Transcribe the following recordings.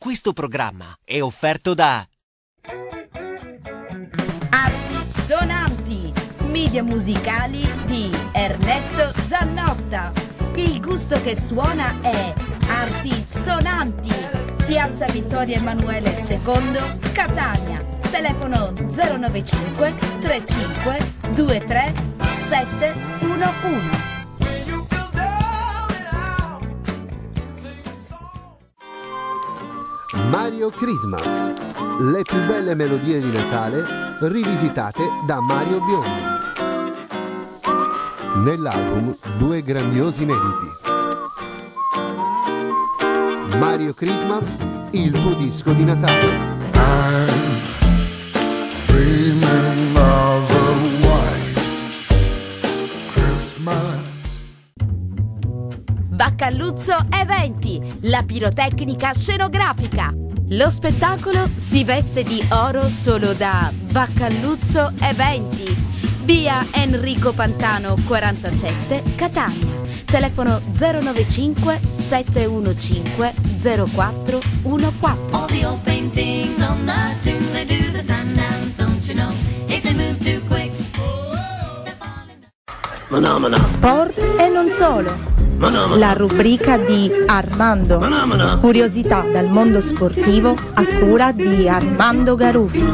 Questo programma è offerto da Arti Sonanti, media musicali di Ernesto Giannotta. Il gusto che suona è Arti Sonanti, Piazza Vittorio Emanuele II, Catania. Telefono 095 35 23 711. Mario Christmas, le più belle melodie di Natale rivisitate da Mario Biondi. Nell'album due grandiosi inediti. Mario Christmas, il tuo disco di Natale. Baccalluzzo Eventi, la pirotecnica scenografica. Lo spettacolo si veste di oro solo da Baccalluzzo Eventi, via Enrico Pantano 47, Catania. Telefono 095 715 0414. All the old paintings on the tombs, they do the sundance, don't you know? If they move too quick, they fall in the... Manamana. Sport e non solo. La rubrica di Armando, curiosità dal mondo sportivo a cura di Armando Garufi.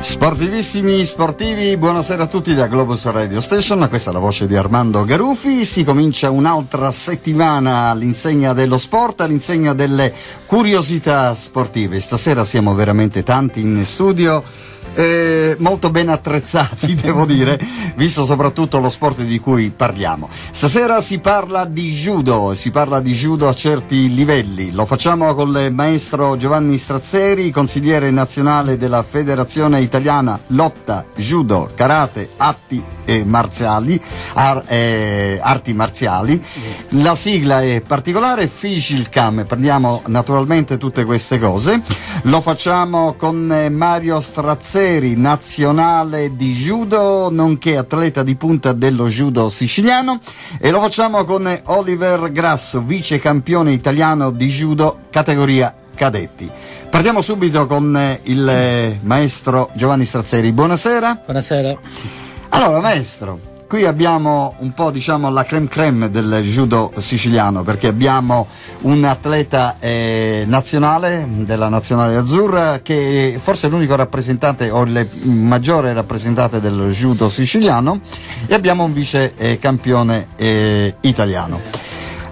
Sportivissimi sportivi, buonasera a tutti da Globus Radio Station, questa è la voce di Armando Garufi. Si comincia un'altra settimana all'insegna dello sport, all'insegna delle curiosità sportive. Stasera siamo veramente tanti in studio, molto ben attrezzati devo dire, visto soprattutto lo sport di cui parliamo. Stasera si parla di judo a certi livelli. Lo facciamo con il maestro Giovanni Strazzeri, consigliere nazionale della Federazione Italiana Lotta, Judo, Karate, Arti Marziali. La sigla è particolare, Fijlkam, prendiamo naturalmente tutte queste cose. Lo facciamo con Mario Strazzeri, nazionale di judo nonché atleta di punta dello judo siciliano, e lo facciamo con Oliver Grasso, vice campione italiano di judo categoria cadetti. Partiamo subito con il maestro Giovanni Strazzeri. Buonasera. Buonasera. Allora maestro, qui abbiamo un po' diciamo la creme creme del judo siciliano, perché abbiamo un atleta nazionale della nazionale azzurra, che è forse è l'unico rappresentante o il maggiore rappresentante del judo siciliano, e abbiamo un vice campione italiano.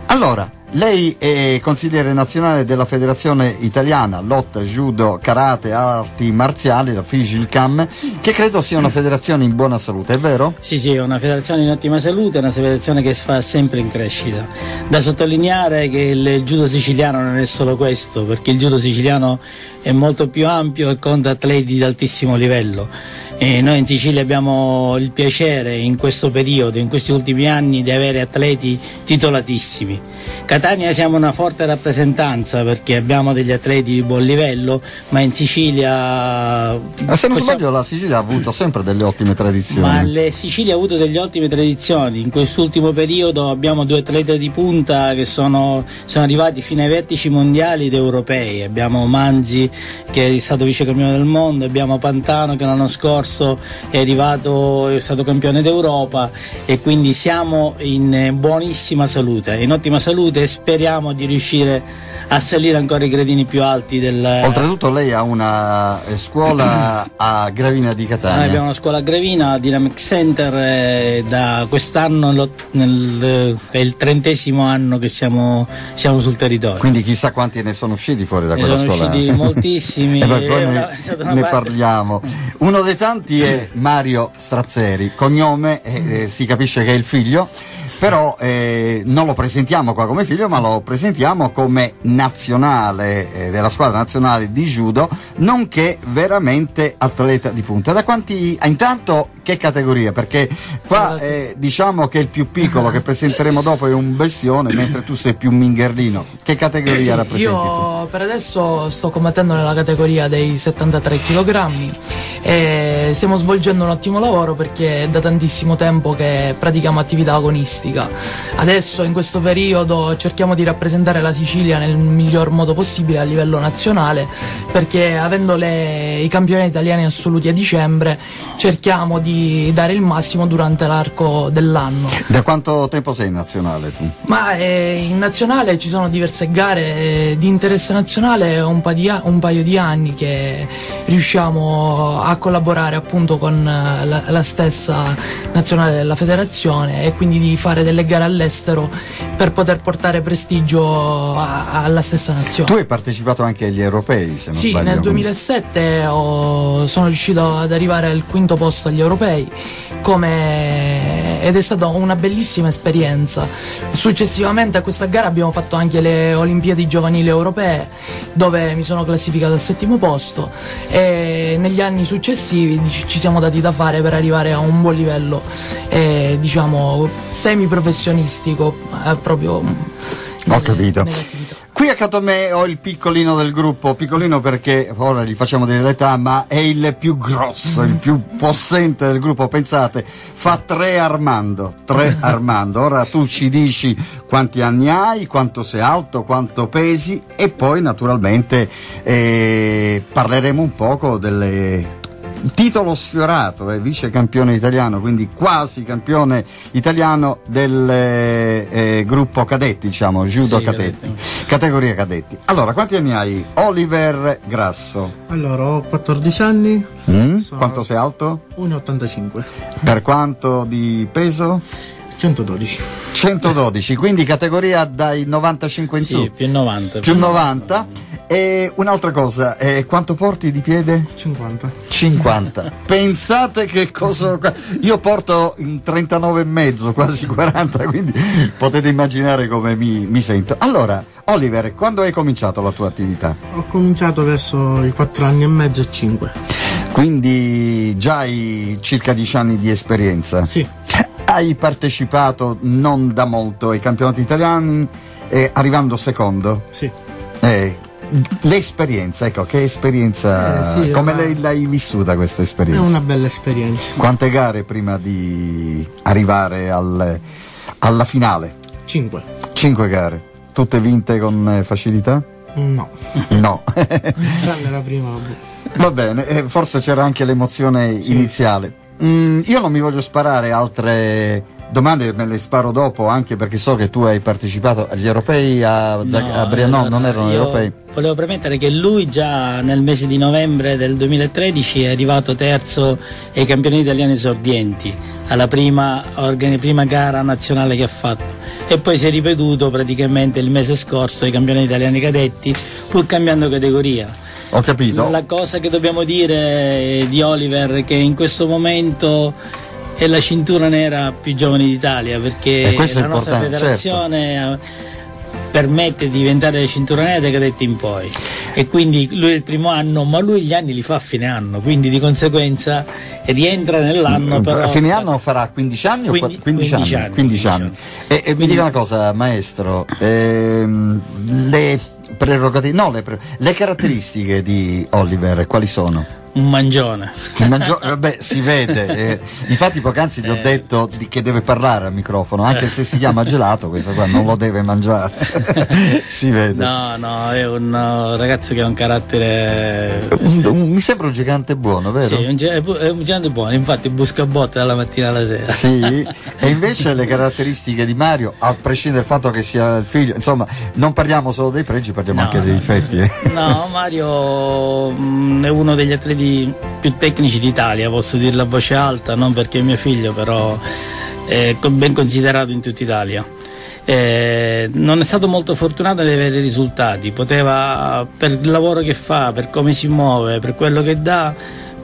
Allora, lei è consigliere nazionale della Federazione Italiana Lotta, Judo, Karate, Arti Marziali, la Fijlkam, che credo sia una federazione in buona salute, è vero? Sì, è una federazione in ottima salute, è una federazione che fa sempre in crescita. Da sottolineare che il judo siciliano non è solo questo, perché il judo siciliano è molto più ampio e conta atleti di altissimo livello. E noi in Sicilia abbiamo il piacere in questo periodo, in questi ultimi anni, di avere atleti titolatissimi. Catania siamo una forte rappresentanza perché abbiamo degli atleti di buon livello, ma in Sicilia... Se non sbaglio la Sicilia ha avuto sempre delle ottime tradizioni. Ma la Sicilia ha avuto delle ottime tradizioni. In quest'ultimo periodo abbiamo due atleti di punta che sono arrivati fino ai vertici mondiali ed europei. Abbiamo Manzi, che è stato vice campione del mondo, abbiamo Pantano, che l'anno scorso è stato campione d'Europa, e quindi siamo in buonissima salute, in ottima salute, e speriamo di riuscire a salire ancora i gradini più alti del... Oltretutto lei ha una scuola a Gravina di Catania. Noi abbiamo una scuola a Gravina, Dynamic Center, da quest'anno è il 30° anno che siamo sul territorio. Quindi chissà quanti ne sono usciti fuori da quella scuola. Ne sono usciti moltissimi. Parliamo. Uno dei tanti è Mario Strazzeri, cognome, si capisce che è il figlio, però non lo presentiamo qua come figlio, ma lo presentiamo come nazionale della squadra nazionale di judo, nonché veramente atleta di punta. Da quanti? Intanto che categoria? Perché qua diciamo che il più piccolo che presenteremo dopo è un bestione, mentre tu sei più mingherlino. Sì. Che categoria rappresenti tu? Io per adesso sto combattendo nella categoria dei 73 kg e stiamo svolgendo un ottimo lavoro perché è da tantissimo tempo che pratichiamo attività agonistica. Adesso in questo periodo cerchiamo di rappresentare la Sicilia nel miglior modo possibile a livello nazionale, perché avendo i campionati italiani assoluti a dicembre cerchiamo di dare il massimo durante l'arco dell'anno. Da quanto tempo sei in nazionale tu? Ma in nazionale ci sono diverse gare di interesse nazionale, un paio di anni che riusciamo a collaborare appunto con la stessa nazionale della federazione, e quindi di fare delle gare all'estero per poter portare prestigio alla stessa nazione. Tu hai partecipato anche agli europei, se non sbaglio. Sì, nel 2007 sono riuscito ad arrivare al quinto posto agli europei ed è stata una bellissima esperienza. Successivamente a questa gara abbiamo fatto anche le Olimpiadi giovanili europee, dove mi sono classificato al settimo posto, e negli anni successivi ci siamo dati da fare per arrivare a un buon livello, diciamo semiprofessionistico, proprio. Ho capito. Qui accanto a me ho il piccolino del gruppo, piccolino perché ora gli facciamo dire l'età, ma è il più grosso, il più possente del gruppo, pensate, fa tre Armando. Ora tu ci dici quanti anni hai, quanto sei alto, quanto pesi, e poi naturalmente parleremo un poco delle... Titolo sfiorato, vice campione italiano, quindi quasi campione italiano del gruppo cadetti, diciamo, judo sì, cadetti, categoria cadetti. Allora, quanti anni hai, Oliver Grasso? Allora, ho 14 anni. Quanto sei alto? 1,85. Per quanto di peso? 112, quindi categoria dai 95 in su. Sì, più 90. E un'altra cosa, quanto porti di piede? 50. Pensate che cosa, io porto 39,5, quasi 40, quindi potete immaginare come mi sento. Allora, Oliver, quando hai cominciato la tua attività? Ho cominciato verso i 4 anni e mezzo e 5. Quindi già hai circa 10 anni di esperienza. Sì. Hai partecipato non da molto ai campionati italiani, arrivando secondo? Sì. L'esperienza, ecco, che esperienza, sì, come l'hai vissuta questa esperienza? È una bella esperienza. Quante gare prima di arrivare alla finale? 5 gare, tutte vinte con facilità? No. Tranne la prima. Va bene, forse c'era anche l'emozione iniziale. Io non mi voglio sparare altre domande, me le sparo dopo, anche perché so che tu hai partecipato agli europei a Brianò. Allora, non erano europei. Volevo premettere che lui già nel mese di novembre del 2013 è arrivato terzo ai campionati italiani esordienti, alla prima gara nazionale che ha fatto, e poi si è ripetuto praticamente il mese scorso ai campionati italiani cadetti, pur cambiando categoria. Ho capito. La cosa che dobbiamo dire di Oliver è che in questo momento è la cintura nera più giovane d'Italia, perché la nostra federazione permette di diventare cintura nera dai cadetti in poi, e quindi lui è il primo anno, ma lui gli anni li fa a fine anno, quindi di conseguenza rientra nell'anno. A fine anno farà 15 anni o 15 anni. E mi dica una cosa, maestro, le caratteristiche di Oliver quali sono? Un mangione, vabbè, si vede, infatti poc'anzi gli ho detto che deve parlare al microfono, anche se si chiama gelato, questo qua non lo deve mangiare. Si vede. No, è un ragazzo che ha un carattere, mi sembra un gigante buono, vero? Sì, è un gigante buono, infatti busca botte dalla mattina alla sera. Sì. E invece le caratteristiche di Mario, a prescindere dal fatto che sia il figlio, insomma, non parliamo solo dei pregi, parliamo anche dei difetti. No, Mario è uno degli atleti più tecnici d'Italia, posso dirlo a voce alta, non perché è mio figlio, però è ben considerato in tutta Italia. Non è stato molto fortunato ad avere risultati, poteva, per il lavoro che fa, per come si muove, per quello che dà,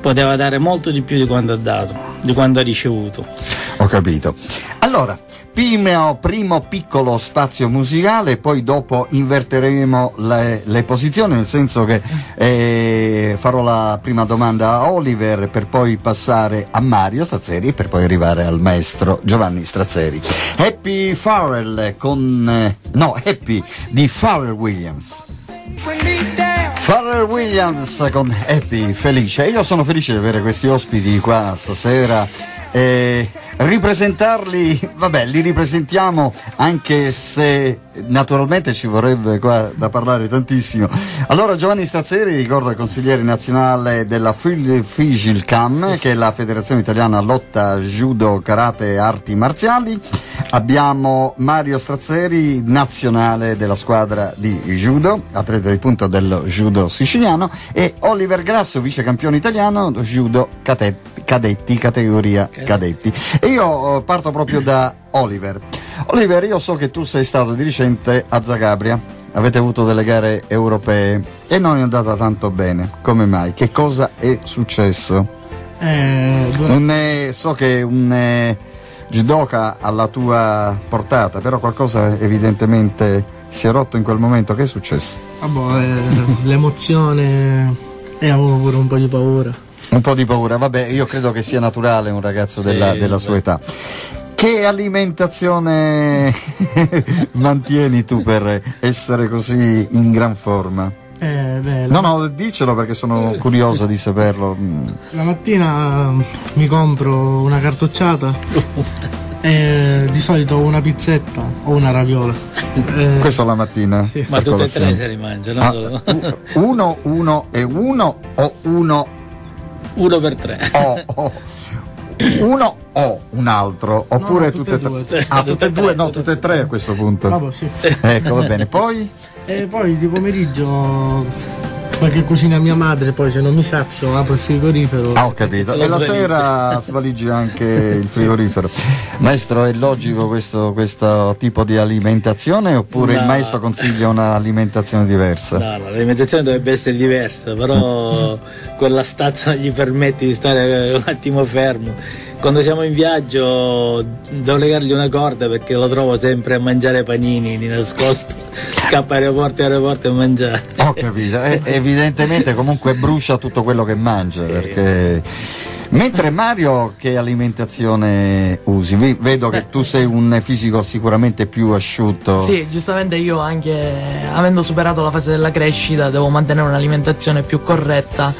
poteva dare molto di più di quanto ha dato, di quanto ha ricevuto. Ho capito. Allora, primo piccolo spazio musicale, poi dopo inverteremo le posizioni, nel senso che farò la prima domanda a Oliver per poi passare a Mario Strazzeri, per poi arrivare al maestro Giovanni Strazzeri. Happy Pharrell di Pharrell Williams. Pharrell Williams con Happy, felice. Io sono felice di avere questi ospiti qua stasera e ripresentarli, vabbè, li ripresentiamo anche se naturalmente ci vorrebbe qua da parlare tantissimo. Allora, Giovanni Strazzeri, ricordo, consigliere nazionale della Fijlkam, che è la federazione italiana lotta judo, karate e arti marziali. Abbiamo Mario Strazzeri, nazionale della squadra di judo, atleta di punta del judo siciliano, e Oliver Grasso, vice campione italiano judo cadetti, categoria cadetti. E io parto proprio da Oliver, io so che tu sei stato di recente a Zagabria, avete avuto delle gare europee e non è andata tanto bene. Come mai? Che cosa è successo? So che un judoka alla tua portata, però qualcosa evidentemente si è rotto in quel momento. Che è successo? L'emozione, e avevo pure un po' di paura. Vabbè, io credo che sia naturale un ragazzo della sua età. Che alimentazione mantieni tu per essere così in gran forma? Dicelo, perché sono curioso di saperlo. La mattina mi compro una cartocciata e di solito una pizzetta o una raviola. Questo la mattina? Sì. Ma tutte e tre se li mangiano? Tutte e tre a questo punto. Vabbè, sì. Ecco, va bene. Poi di pomeriggio qualche cucina mia madre, poi se non mi sazio apro il frigorifero. Ho capito. E la sera svaligi anche il frigorifero. Maestro, è logico questo tipo di alimentazione, oppure il maestro consiglia un'alimentazione diversa? No, l'alimentazione dovrebbe essere diversa, però quella stazza non gli permette di stare un attimo fermo. Quando siamo in viaggio devo legargli una corda, perché lo trovo sempre a mangiare panini di nascosto. Scappa aeroporto a mangiare. Ho capito. Evidentemente comunque brucia tutto quello che mangia, sì, perché... Mentre Mario, che alimentazione usi? Vedo che tu sei un fisico sicuramente più asciutto. Sì, giustamente io, anche avendo superato la fase della crescita, devo mantenere un'alimentazione più corretta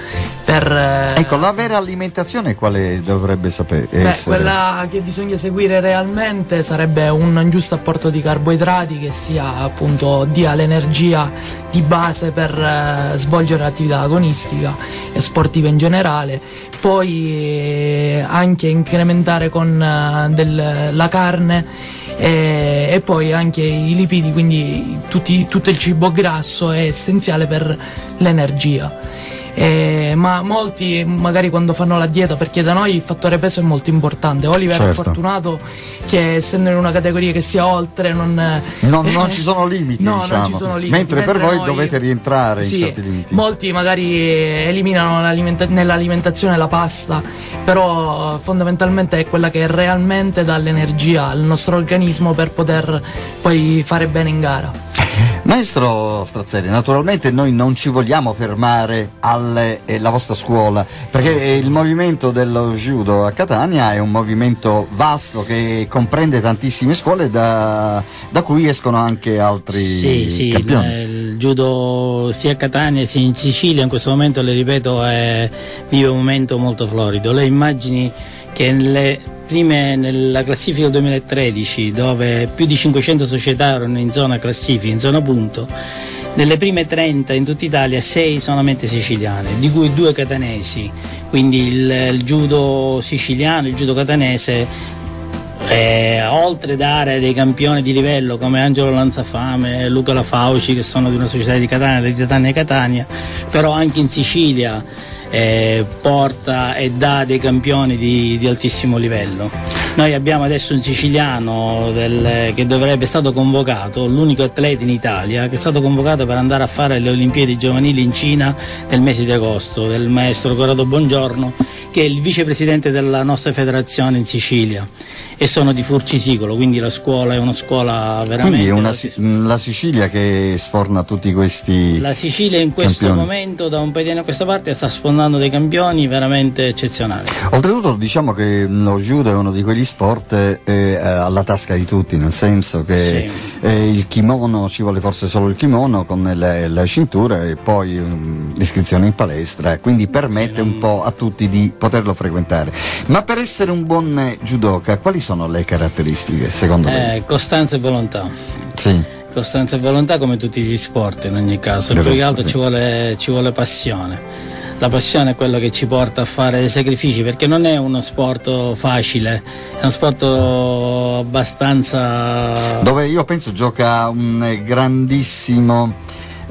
per... Ecco, la vera alimentazione quale dovrebbe essere? Quella che bisogna seguire realmente sarebbe un giusto apporto di carboidrati che sia appunto dia l'energia di base per svolgere l'attività agonistica e sportiva in generale. Poi anche incrementare con la carne e poi anche i lipidi, quindi tutto il cibo grasso è essenziale per l'energia. Ma molti magari quando fanno la dieta, perché da noi il fattore peso è molto importante. Oliver, certo, è fortunato che essendo in una categoria che sia oltre non ci sono limiti, diciamo. Non ci sono limiti, mentre per voi dovete rientrare, sì, in certi limiti. Molti magari eliminano nell'alimentazione la pasta, però fondamentalmente è quella che realmente dà l'energia al nostro organismo per poter poi fare bene in gara. Maestro Strazzeri, naturalmente noi non ci vogliamo fermare alla vostra scuola, perché il movimento dello judo a Catania è un movimento vasto che comprende tantissime scuole da cui escono anche altri campioni. Il judo sia a Catania sia in Sicilia in questo momento, le ripeto, vive un momento molto florido. Le immagini che nella classifica 2013, dove più di 500 società erano in zona classifica, in zona punto, nelle prime 30 in tutta Italia 6 solamente siciliane, di cui 2 catanesi. Quindi il judo siciliano, il judo catanese, oltre dare dei campioni di livello come Angelo Lanzafame, Luca La Fauci, che sono di una società di Catania, di Catania, però anche in Sicilia porta e dà dei campioni di altissimo livello. Noi abbiamo adesso un siciliano che dovrebbe stato convocato, l'unico atleta in Italia che è stato convocato per andare a fare le Olimpiadi giovanili in Cina nel mese di agosto, del maestro Corrado Buongiorno, che è il vicepresidente della nostra federazione in Sicilia, e sono di Furcisicolo, quindi la scuola è una scuola veramente... Quindi è la Sicilia che sforna tutti questi... La Sicilia in questo momento, da un paio di anni a questa parte, sta sfondando dei campioni veramente eccezionali. Oltretutto diciamo che lo judo è uno di quegli sport alla tasca di tutti, nel senso che sì, il kimono, ci vuole forse solo il kimono con la cintura e poi l'iscrizione in palestra, quindi permette un po' a tutti di poterlo frequentare. Ma per essere un buon judoka quali sono le caratteristiche secondo lei? Costanza e volontà. Sì. Costanza e volontà, come tutti gli sport in ogni caso, più che altro ci vuole passione. La passione è quello che ci porta a fare dei sacrifici, perché non è uno sport facile, è uno sport abbastanza... Dove io penso gioca un grandissimo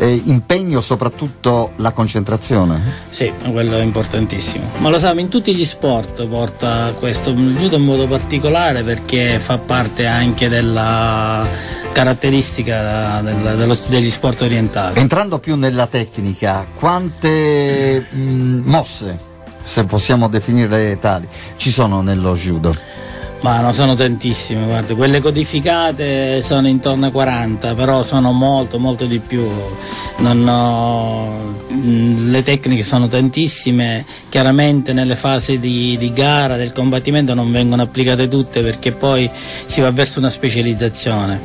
impegno, soprattutto la concentrazione. Sì, quello è importantissimo. Ma lo sai, in tutti gli sport porta questo, il judo in modo particolare perché fa parte anche della... caratteristica degli sport orientali. Entrando più nella tecnica, quante mosse, se possiamo definirle tali, ci sono nello judo? Ma non sono tantissime, guarda, quelle codificate sono intorno a 40, però sono molto di più. Le tecniche sono tantissime, chiaramente nelle fasi di gara, del combattimento non vengono applicate tutte perché poi si va verso una specializzazione,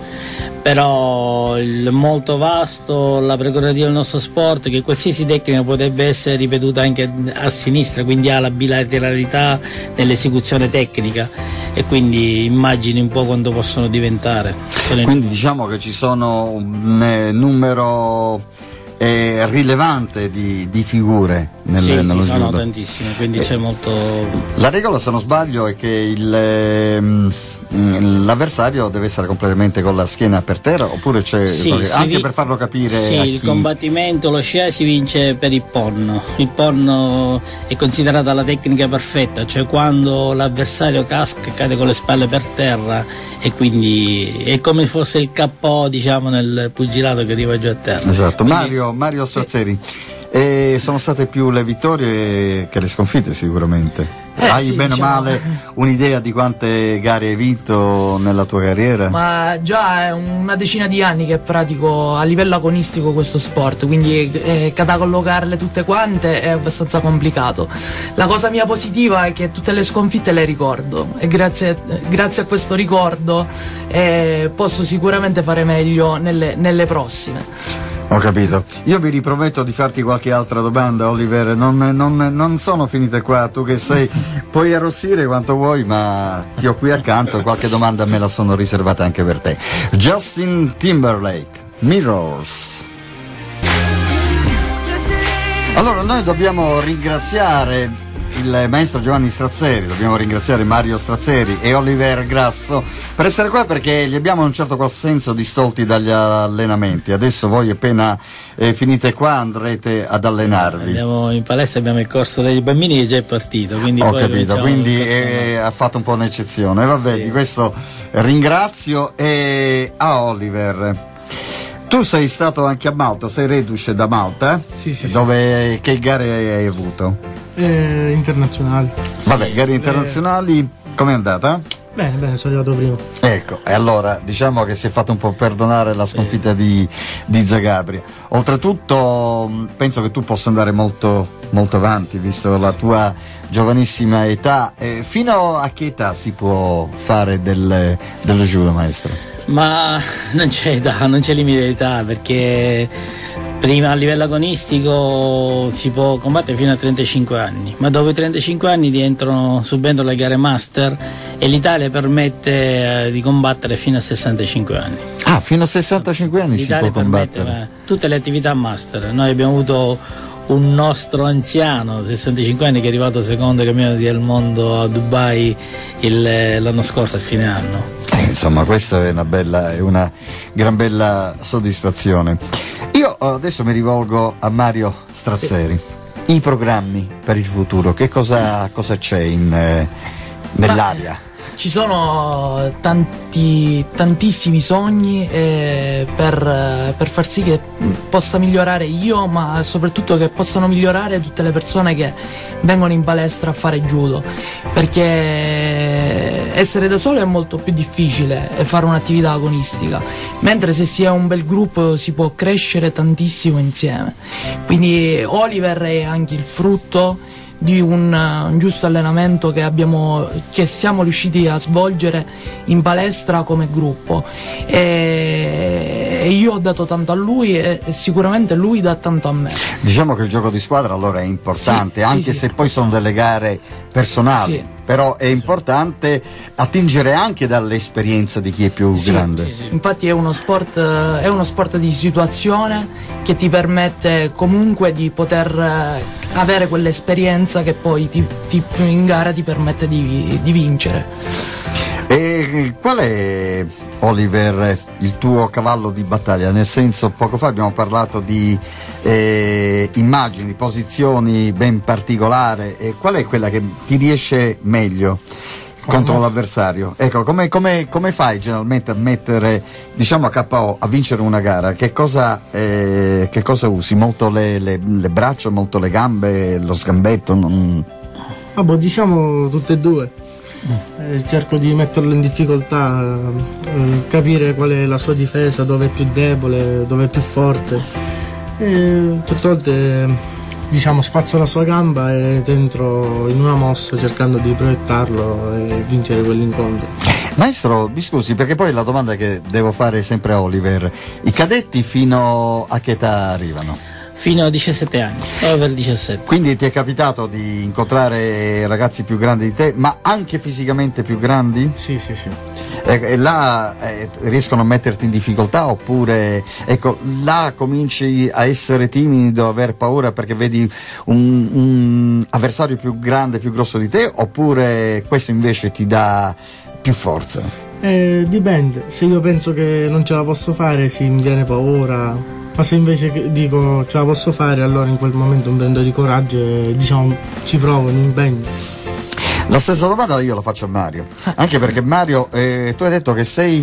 però è molto vasto la prerogativa del nostro sport che qualsiasi tecnica potrebbe essere ripetuta anche a sinistra, quindi ha la bilateralità nell'esecuzione tecnica e quindi immagini un po' quanto possono diventare. Quindi diciamo che ci sono un numero rilevante di figure nello judo. Sono tantissime, quindi c'è molto... La regola, se non sbaglio, è che l'avversario deve essere completamente con la schiena per terra, oppure c'è anche per farlo capire il combattimento, lo scia si vince per il ponno. Il ponno è considerata la tecnica perfetta, cioè quando l'avversario casca, cade con le spalle per terra e quindi è come fosse il KO, diciamo, nel pugilato che arriva giù a terra. Esatto. Quindi... Mario Strazzeri, sono state più le vittorie che le sconfitte sicuramente. Hai bene o male un'idea di quante gare hai vinto nella tua carriera? Ma già è una decina di anni che pratico a livello agonistico questo sport, quindi catalogarle tutte quante è abbastanza complicato. La cosa mia positiva è che tutte le sconfitte le ricordo e grazie a questo ricordo posso sicuramente fare meglio nelle prossime. Ho capito. Io vi riprometto di farti qualche altra domanda, Oliver, non sono finita qua, tu che sei, puoi arrossire quanto vuoi, ma ti ho qui accanto, qualche domanda me la sono riservata anche per te. Justin Timberlake, Mirrors. Allora, noi dobbiamo ringraziare il maestro Giovanni Strazzeri, dobbiamo ringraziare Mario Strazzeri e Oliver Grasso per essere qua, perché li abbiamo in un certo qual senso distolti dagli allenamenti. Adesso voi appena finite qua andrete ad allenarvi. Andiamo in palestra, abbiamo il corso dei bambini che già è partito, quindi ho capito, quindi ha fatto un po' un'eccezione, vabbè, di questo ringrazio. E a Oliver, tu sei stato anche a Malta, sei reduce da Malta? Sì. Dove, che gare hai avuto? Internazionali. Vabbè, gare internazionali, com'è andata? Bene, sono arrivato primo. Ecco, e allora diciamo che si è fatto un po' perdonare la sconfitta di Zagabria. Oltretutto penso che tu possa andare molto avanti, visto la tua giovanissima età. Fino a che età si può fare dello judo, maestro? Ma non c'è età, non c'è limite di età, perché prima a livello agonistico si può combattere fino a 35 anni, ma dopo i 35 anni subentrano le gare master e l'Italia permette di combattere fino a 65 anni. Ah, fino a 65 anni l'Italia si può combattere? Tutte le attività master. Noi abbiamo avuto un nostro anziano, 65 anni, che è arrivato secondo campione del mondo a Dubai l'anno scorso a fine anno. Insomma, questa è una gran bella soddisfazione. Io adesso mi rivolgo a Mario Strazzeri. I programmi per il futuro, che cosa c'è in nell'aria. Ci sono tantissimi sogni per far sì che possa migliorare io, ma soprattutto che possano migliorare tutte le persone che vengono in palestra a fare judo, perché essere da solo è molto più difficile fare un'attività agonistica, mentre se si è un bel gruppo si può crescere tantissimo insieme. Quindi Oliver è anche il frutto di un giusto allenamento che siamo riusciti a svolgere in palestra come gruppo, e io ho dato tanto a lui e sicuramente lui dà tanto a me. Diciamo che il gioco di squadra allora è importante, sì, anche sì, se sì. Poi sono delle gare personali, sì. Però è importante attingere anche dall'esperienza di chi è più grande. Sì, sì. Infatti è uno sport di situazione che ti permette comunque di poter avere quell'esperienza che poi ti in gara ti permette di vincere. E qual è, Oliver, il tuo cavallo di battaglia? Nel senso, poco fa abbiamo parlato di immagini, posizioni ben particolari, e qual è quella che ti riesce meglio contro l'avversario? Ecco, come fai generalmente a mettere, diciamo, a KO, a vincere una gara? Che cosa usi? Molto le braccia, molto le gambe, lo sgambetto? Vabbè, diciamo tutte e due. Cerco di metterlo in difficoltà, capire qual è la sua difesa, dove è più debole, dove è più forte. Certe volte, diciamo, spazzo la sua gamba e dentro in una mossa, cercando di proiettarlo e vincere quell'incontro. Maestro, mi scusi, perché poi la domanda che devo fare sempre a Oliver: i cadetti fino a che età arrivano? Fino a 17 anni, over 17. Quindi ti è capitato di incontrare ragazzi più grandi di te, ma anche fisicamente più grandi? Sì, sì, sì. E là riescono a metterti in difficoltà, oppure ecco, là cominci a essere timido, a aver paura perché vedi un avversario più grande, più grosso di te, oppure questo invece ti dà più forza? Dipende, se io penso che non ce la posso fare, sì, mi viene paura. Ma se invece dico ce la posso fare, allora in quel momento mi prendo di coraggio e, diciamo, ci provo, mi impegno. La stessa domanda io la faccio a Mario, anche perché Mario, tu hai detto che sei...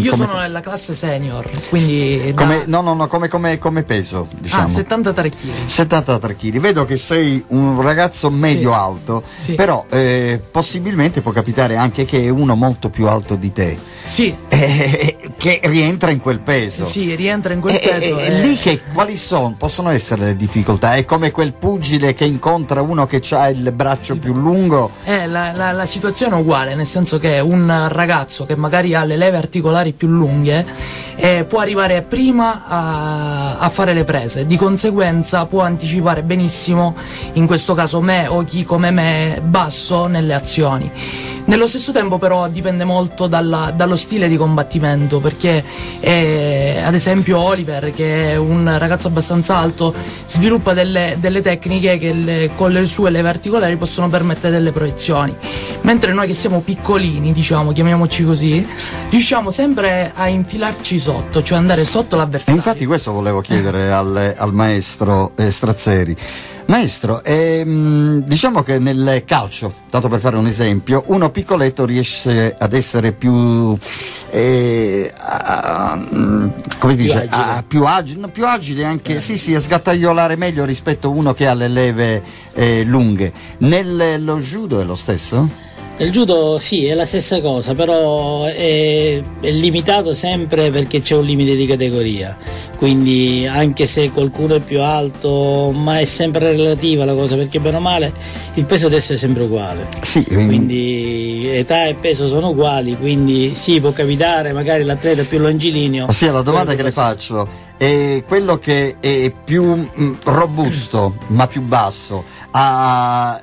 io sono nella classe senior, quindi... Come peso, diciamo. Ah, 73 kg. 73 kg, vedo che sei un ragazzo medio-alto, sì. Però possibilmente può capitare anche che è uno molto più alto di te. Sì. Che rientra in quel peso. Sì, rientra in quel peso. Lì quali possono essere le difficoltà? È come quel pugile che incontra uno che ha il braccio più lungo? La situazione è uguale, nel senso che un ragazzo che magari ha le leve articolari più lunghe può arrivare prima a fare le prese, di conseguenza può anticipare benissimo, in questo caso me o chi come me basso, nelle azioni. Nello stesso tempo però dipende molto dallo stile di combattimento, perché ad esempio Oliver, che è un ragazzo abbastanza alto, sviluppa delle tecniche che con le sue leve articolari possono permettere delle proiezioni, mentre noi che siamo piccolini, diciamo, chiamiamoci così, riusciamo sempre a infilarci sotto, cioè andare sotto l'avversario. E infatti questo volevo chiedere al maestro Strazzeri. Maestro, diciamo che nel calcio, tanto per fare un esempio, uno piccoletto riesce ad essere più più agile anche, sì, a sgattaiolare meglio rispetto a uno che ha le leve lunghe. Nello judo è lo stesso? Il judo sì, è la stessa cosa, però è limitato sempre perché c'è un limite di categoria, quindi anche se qualcuno è più alto, ma è sempre relativa la cosa, perché bene o male il peso adesso è sempre uguale, sì, quindi età e peso sono uguali, quindi sì, può capitare magari l'atleta più longilineo. Ossia, la domanda che le faccio è: quello che è più robusto ma più basso ha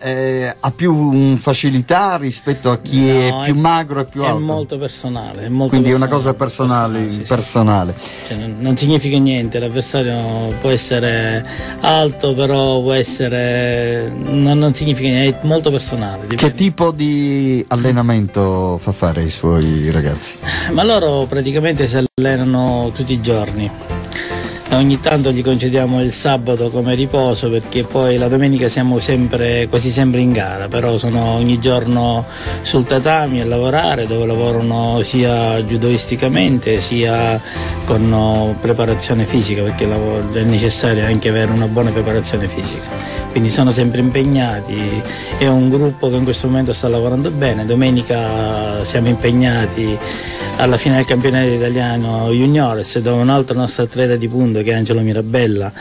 più facilità rispetto a chi è più magro e più alto? È molto personale. È una cosa personale. Sì. Cioè, non significa niente, l'avversario può essere alto, però può essere non significa niente, è molto personale, dipende. Che tipo di allenamento fa fare ai suoi ragazzi? Ma loro praticamente si allenano tutti i giorni. ogni tanto gli concediamo il sabato come riposo, perché poi la domenica siamo sempre, quasi sempre in gara, però sono ogni giorno sul tatami a lavorare, dove lavorano sia judoisticamente sia con preparazione fisica, perché è necessario anche avere una buona preparazione fisica, quindi sono sempre impegnati. È un gruppo che in questo momento sta lavorando bene. Domenica siamo impegnati alla fine del campionato italiano juniores, dove un'altra nostra atleta di punto, che è Angelo Mirabella,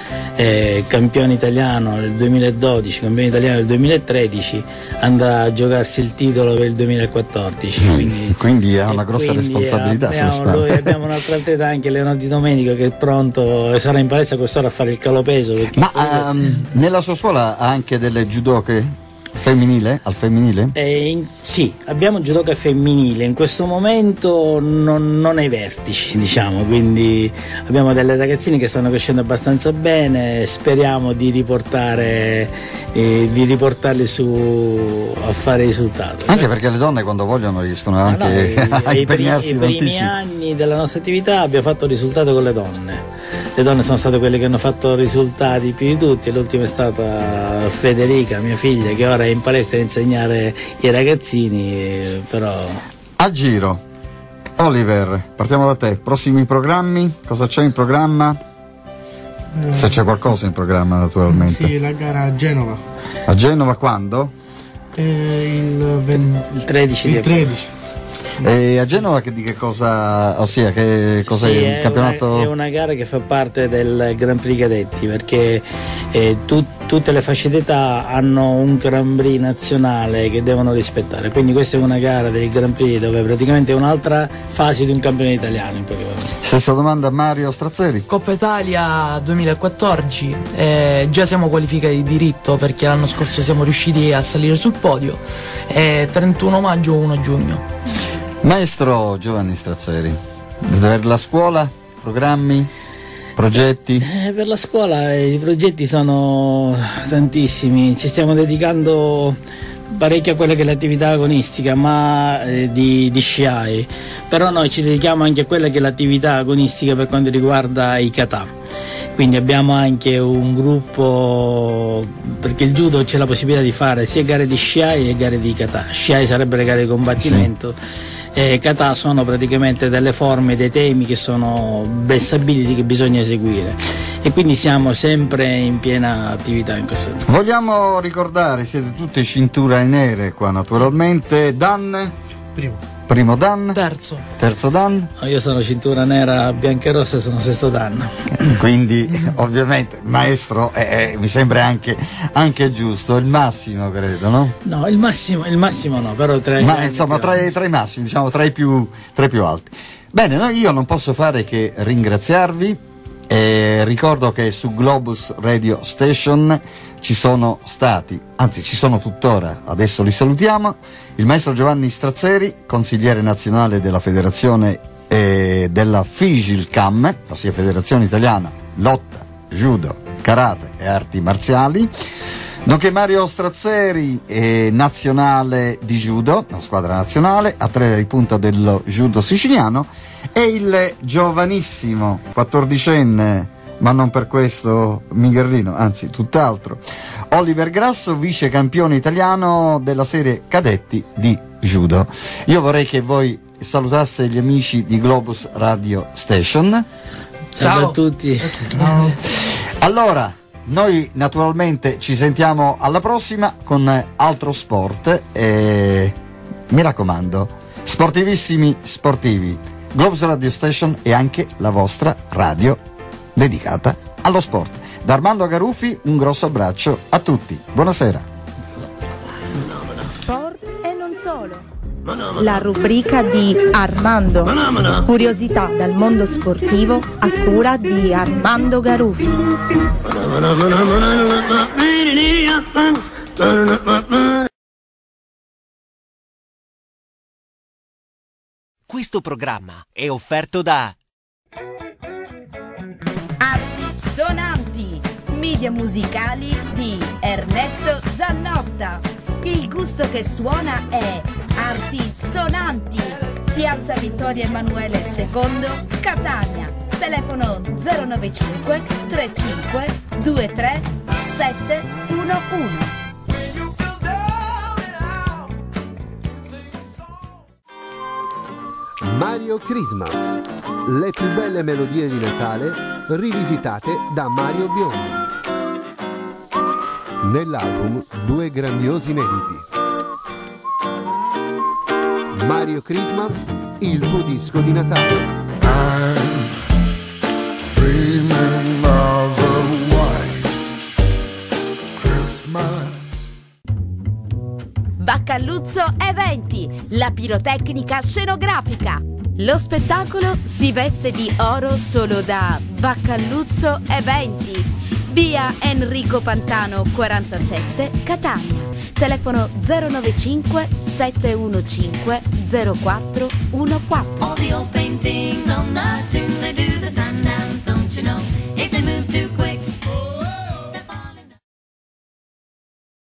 campione italiano nel 2012, campione italiano nel 2013, andrà a giocarsi il titolo per il 2014. Quindi ha una grossa responsabilità. Abbiamo un'altra atleta, anche Leonardo Di Domenico, che è pronto e sarà in palestra quest'ora a fare il calopeso. Nella sua scuola ha anche delle judoche? Al femminile? Sì, abbiamo judoka femminile, in questo momento non ai vertici, diciamo, quindi abbiamo delle ragazzine che stanno crescendo abbastanza bene, speriamo di riportarle su a fare risultato. Anche perché le donne quando vogliono riescono anche a impegnarsi tantissimo. I primi anni della nostra attività abbiamo fatto risultato con le donne. Le donne sono state quelle che hanno fatto risultati più di tutti, l'ultima è stata Federica, mia figlia, che ora è in palestra a insegnare i ragazzini. Però a giro, Oliver, partiamo da te, prossimi programmi, cosa c'è in programma? Se c'è qualcosa in programma, naturalmente. Sì, la gara a Genova. A Genova quando? Il 13 di aprile. E a Genova che cos'è il campionato? È una gara che fa parte del Grand Prix Cadetti, perché tutte le fasce d'età hanno un Grand Prix nazionale che devono rispettare, quindi questa è una gara del Grand Prix dove praticamente è un'altra fase di un campione italiano in poche parole. Stessa domanda a Mario Strazzeri. Coppa Italia 2014, già siamo qualificati di diritto perché l'anno scorso siamo riusciti a salire sul podio, 31 maggio 1 giugno. Maestro Giovanni Strazzeri, per la scuola, programmi, progetti? Per la scuola i progetti sono tantissimi, ci stiamo dedicando parecchio a quella che è l'attività agonistica, ma di sciai, però noi ci dedichiamo anche a quella che è l'attività agonistica per quanto riguarda i kata. Quindi abbiamo anche un gruppo, perché il judo c'è la possibilità di fare sia gare di sciai che gare di kata. Sciai sarebbero le gare di combattimento, kata sono praticamente delle forme, dei temi che sono ben stabiliti, che bisogna eseguire, e quindi siamo sempre in piena attività in questo senso. Vogliamo ricordare, siete tutte cintura nere qua naturalmente, Dan? Primo Dan, terzo Dan. Io sono cintura nera bianca e rossa e sono sesto Dan. Quindi ovviamente maestro, mi sembra anche giusto, il massimo credo, no? No, il massimo no, però tra i massimi, diciamo tra i più alti. Bene, io non posso fare che ringraziarvi. Ricordo che su Globus Radio Station ci sono tuttora, adesso li salutiamo, il maestro Giovanni Strazzeri, consigliere nazionale della federazione della Fijlkam, ossia Federazione Italiana Lotta, Judo, Karate e Arti Marziali, nonché Mario Strazzeri, nazionale di judo, la squadra nazionale, atleta di punta dello judo siciliano, e il giovanissimo 14enne, ma non per questo mingherlino, anzi tutt'altro, Oliver Grasso, vice campione italiano della serie cadetti di judo. Io vorrei che voi salutaste gli amici di Globus Radio Station. Ciao a tutti. Ciao. Allora, noi naturalmente ci sentiamo alla prossima con altro sport e mi raccomando, sportivissimi sportivi, Globus Radio Station è anche la vostra radio dedicata allo sport. Da Armando Garufi un grosso abbraccio a tutti, buonasera. Sport e non solo, la rubrica di Armando, curiosità dal mondo sportivo a cura di Armando Garufi. Questo programma è offerto da Arti Sonanti, media musicali di Ernesto Giannotta. Il gusto che suona è Arti Sonanti, Piazza Vittorio Emanuele II, Catania. Telefono 095 35 23 711. Mario Christmas, le più belle melodie di Natale rivisitate da Mario Biondi. Nell'album due grandiosi inediti. Mario Christmas, il tuo disco di Natale. Baccalluzzo Eventi, la pirotecnica scenografica. Lo spettacolo si veste di oro solo da Baccalluzzo Eventi, via Enrico Pantano 47, Catania. Telefono 095 715 0414.